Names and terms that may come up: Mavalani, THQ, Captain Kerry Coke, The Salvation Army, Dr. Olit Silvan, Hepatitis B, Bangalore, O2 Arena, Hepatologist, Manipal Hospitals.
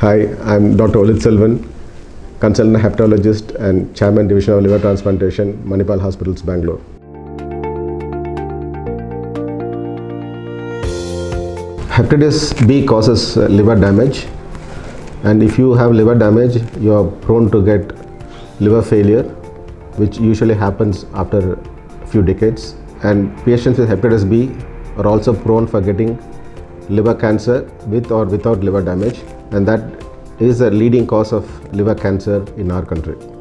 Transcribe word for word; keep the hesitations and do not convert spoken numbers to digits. Hi, I'm Doctor Olit Silvan, Consultant Hepatologist and Chairman Division of Liver Transplantation, Manipal Hospitals, Bangalore. Hepatitis B causes uh, liver damage, and if you have liver damage, you are prone to get liver failure, which usually happens after a few decades. And patients with hepatitis B are also prone for getting liver cancer with or without liver damage, and that is a leading cause of liver cancer in our country.